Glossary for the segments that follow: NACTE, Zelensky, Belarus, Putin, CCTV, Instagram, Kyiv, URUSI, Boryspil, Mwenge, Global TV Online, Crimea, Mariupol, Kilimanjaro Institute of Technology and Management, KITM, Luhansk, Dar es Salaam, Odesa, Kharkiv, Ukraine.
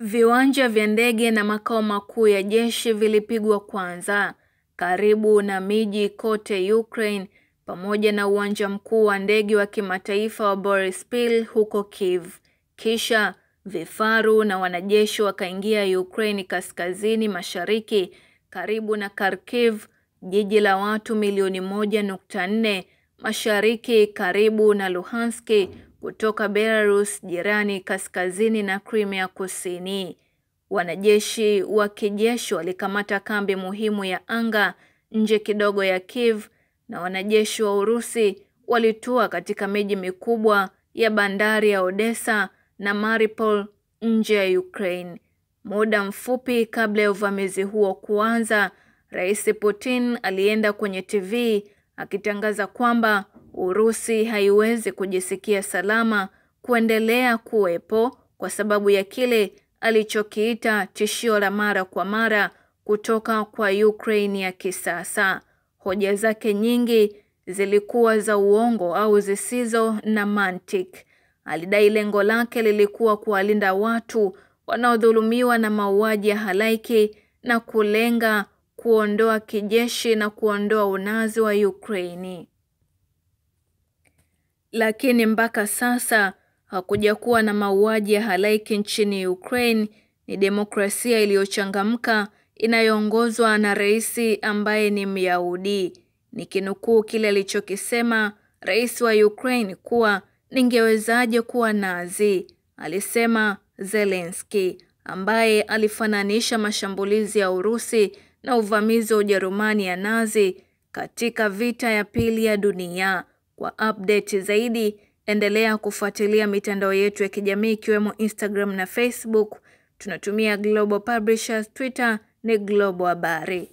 Viwanja vya ndege na makao makuu ya jeshi vilipigwa kwanza karibu na miji kote Ukraine, pamoja na uwanja mkuu wa ndege wa kimataifa wa Boryspil huko Kyiv. Kisha vifaru na wanajeshi wakaingia Ukraine kaskazini mashariki karibu na Kharkiv, jiji la watu milioni 1.4, mashariki karibu na Luhansk kutoka Belarus jirani kaskazini na Crimea kusini. Wanajeshi wa kijeshi walikamata kambi muhimu ya anga nje kidogo ya Kyiv, na wanajeshi wa Urusi walitua katika miji mikubwa ya bandari ya Odesa na Mariupol nje ya Ukraine. Muda mfupi kabla ya uvamizi huo kuanza, Rais Putin alienda kwenye TV akitangaza kwamba Urusi haiwezi kujisikia salama kuendelea kuwepo kwa sababu ya kile alichokiita tishio la mara kwa mara kutoka kwa Ukraine ya kisasa. Hoja zake nyingi zilikuwa za uongo au zisizo na mantiki. Alidai lengo lake lilikuwa kuwalinda watu wanaodhulumiwa na mauaji ya halaiki na kulenga kuondoa kijeshi na kuondoa unazi wa Ukraine. Lakini mpaka sasa hakujakuwa na mauaji ya halaiki nchini Ukraine. Ni demokrasia iliyochangamka inayoongozwa na rais ambaye ni Myahudi. Nikinukuu kile alichokisema rais wa Ukraine kuwa ningewezaje kuwa Nazi, alisema Zelensky, ambaye alifananisha mashambulizi ya Urusi na uvamizi wa Ujerumani ya Nazi katika vita ya pili ya dunia. Kwa update zaidi, endelea kufuatilia mitandao yetu ya kijamii ikiwemo Instagram na Facebook. Tunatumia Global Publishers, Twitter ni Global Habari.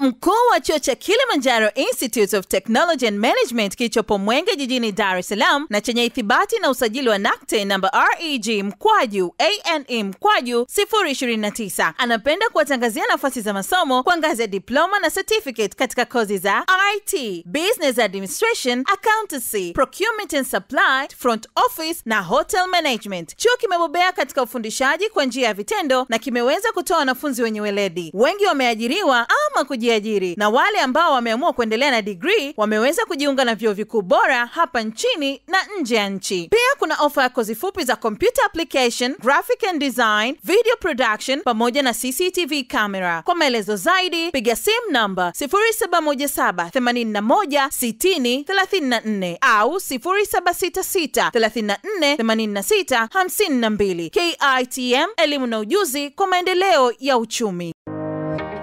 Mkuu wa chuo cha Kilimanjaro Institute of Technology and Management kichopo Mwenge jijini Dar es Salaam na chenye ithibati na usajili wa NACTE namba REG/ANE/029 anapenda kuwatangazia nafasi za masomo kwa ngazi ya diploma na certificate katika kozi za IT, Business Administration, Accountancy, Procurement and Supply, Front Office na Hotel Management. Chuo kimebobea katika ufundishaji kwa njia ya vitendo na kimeweza kutoa wanafunzi wenye weledi. Wengi wameajiriwa ama kujiajiri, na wale ambao wameamua kuendelea na degree wameweza kujiunga na vyuo vikuu bora hapa nchini na nje ya nchi. Pia kuna ofa ya kozi fupi za computer application, graphic and design, video production pamoja na CCTV camera. Kwa maelezo zaidi piga simu namba 0717816034 au 0766348652. KITM, elimu na ujuzi kwa maendeleo ya uchumi.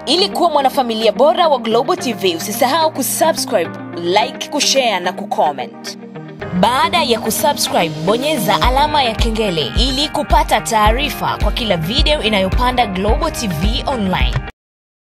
Ili kuwa mwanafamilia bora wa Global TV, usisahau kusubscribe, like, kushare na kucomment. Baada ya kusubscribe, bonyeza alama ya kengele ili kupata taarifa kwa kila video inayopanda Global TV Online.